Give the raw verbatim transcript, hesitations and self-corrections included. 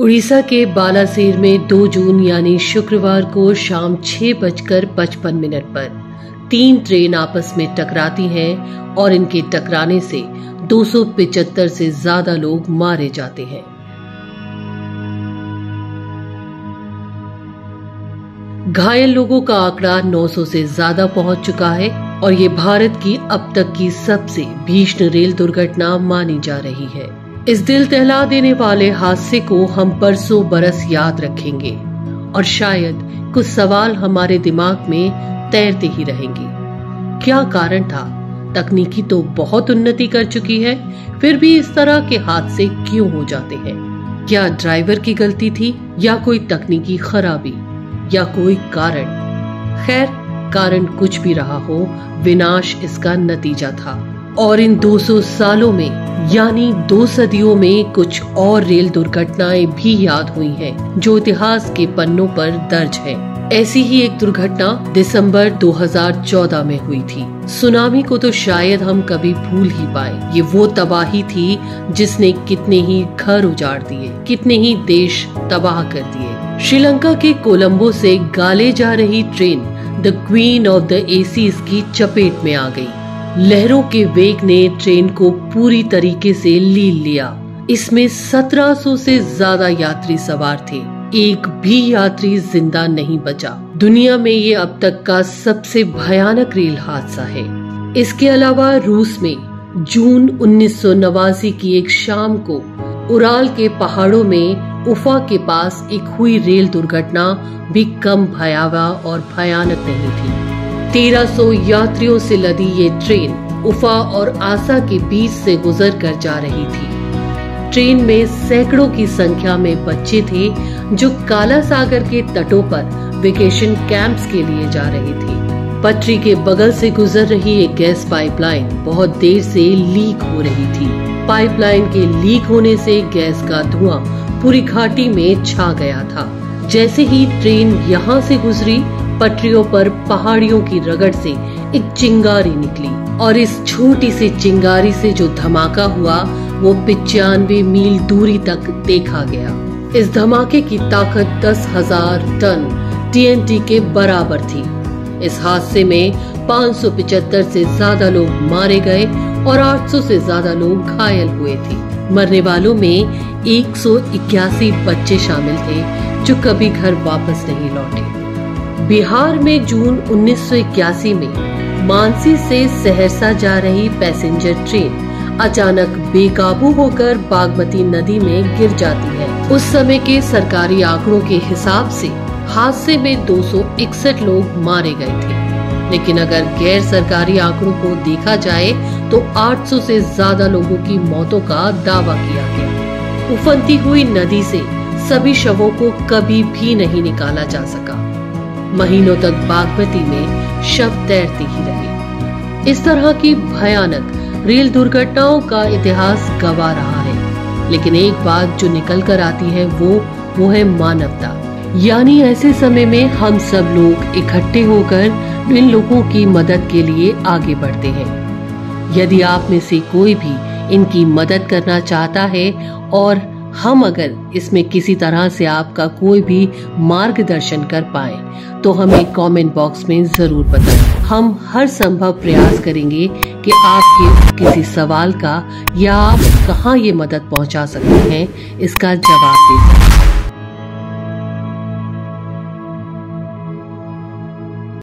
उड़ीसा के बालासेर में दो जून यानी शुक्रवार को शाम छह बजकर पचपन मिनट पर तीन ट्रेन आपस में टकराती हैं और इनके टकराने से दो सौ पचहत्तर से ज्यादा लोग मारे जाते हैं। घायल लोगों का आंकड़ा नौ सौ से ज्यादा पहुंच चुका है और ये भारत की अब तक की सबसे भीषण रेल दुर्घटना मानी जा रही है। इस दिल दहला देने वाले हादसे को हम बरसों बरस याद रखेंगे और शायद कुछ सवाल हमारे दिमाग में तैरते ही रहेंगे। क्या कारण था? तकनीकी तो बहुत उन्नति कर चुकी है, फिर भी इस तरह के हादसे क्यों हो जाते हैं? क्या ड्राइवर की गलती थी या कोई तकनीकी खराबी या कोई कारण? खैर, कारण कुछ भी रहा हो, विनाश इसका नतीजा था। और इन दो सौ सालों में यानी दो सदियों में कुछ और रेल दुर्घटनाएं भी याद हुई हैं, जो इतिहास के पन्नों पर दर्ज हैं। ऐसी ही एक दुर्घटना दिसंबर दो हज़ार चौदह में हुई थी। सुनामी को तो शायद हम कभी भूल ही पाए। ये वो तबाही थी जिसने कितने ही घर उजाड़ दिए, कितने ही देश तबाह कर दिए। श्रीलंका के कोलंबो से गाले जा रही train the queen of the seas की चपेट में आ गई। लहरों के वेग ने ट्रेन को पूरी तरीके से लील लिया। इसमें सत्रह सौ से ज्यादा यात्री सवार थे। एक भी यात्री जिंदा नहीं बचा। दुनिया में ये अब तक का सबसे भयानक रेल हादसा है। इसके अलावा रूस में जून उन्नीस सौ नवासी की एक शाम को उराल के पहाड़ों में उफा के पास एक हुई रेल दुर्घटना भी कम भयावह और भयानक नहीं थी। तेरह सौ यात्रियों से लदी ये ट्रेन उफा और आशा के बीच से गुजर कर जा रही थी। ट्रेन में सैकड़ों की संख्या में बच्चे थे जो काला सागर के तटों पर वेकेशन कैंप्स के लिए जा रहे थे। पटरी के बगल से गुजर रही एक गैस पाइपलाइन बहुत देर से लीक हो रही थी। पाइपलाइन के लीक होने से गैस का धुआं पूरी घाटी में छा गया था। जैसे ही ट्रेन यहाँ से गुजरी, पटरियों पर पहाड़ियों की रगड़ से एक चिंगारी निकली और इस छोटी सी चिंगारी से जो धमाका हुआ वो पिचानवे मील दूरी तक देखा गया। इस धमाके की ताकत दस हजार टन टी एन टी के बराबर थी। इस हादसे में पाँच सौ पचहत्तर से ज्यादा लोग मारे गए और आठ सौ से ज्यादा लोग घायल हुए थे। मरने वालों में एक सौ इक्यासी बच्चे शामिल थे जो कभी घर वापस नहीं लौटे। बिहार में जून उन्नीस सौ इक्यासी में मानसी से सहरसा जा रही पैसेंजर ट्रेन अचानक बेकाबू होकर बागमती नदी में गिर जाती है। उस समय के सरकारी आंकड़ों के हिसाब से हादसे में दो सौ इकसठ लोग मारे गए थे, लेकिन अगर गैर सरकारी आंकड़ों को देखा जाए तो आठ सौ से ज्यादा लोगों की मौतों का दावा किया गया। उफनती हुई नदी से सभी शवों को कभी भी नहीं निकाला जा सका। महीनों तक बागमती में शव तैरते ही रहे। इस तरह की भयानक रेल दुर्घटनाओं का इतिहास गवाह रहा है, लेकिन एक बात जो निकल कर आती है वो वो है मानवता। यानी ऐसे समय में हम सब लोग इकट्ठे होकर इन लोगों की मदद के लिए आगे बढ़ते हैं। यदि आप में से कोई भी इनकी मदद करना चाहता है और हम अगर इसमें किसी तरह से आपका कोई भी मार्गदर्शन कर पाए तो हमें कमेंट बॉक्स में जरूर बताएं। हम हर संभव प्रयास करेंगे कि आपके किसी सवाल का या आप कहाँ ये मदद पहुँचा सकते हैं इसका जवाब दे सकें।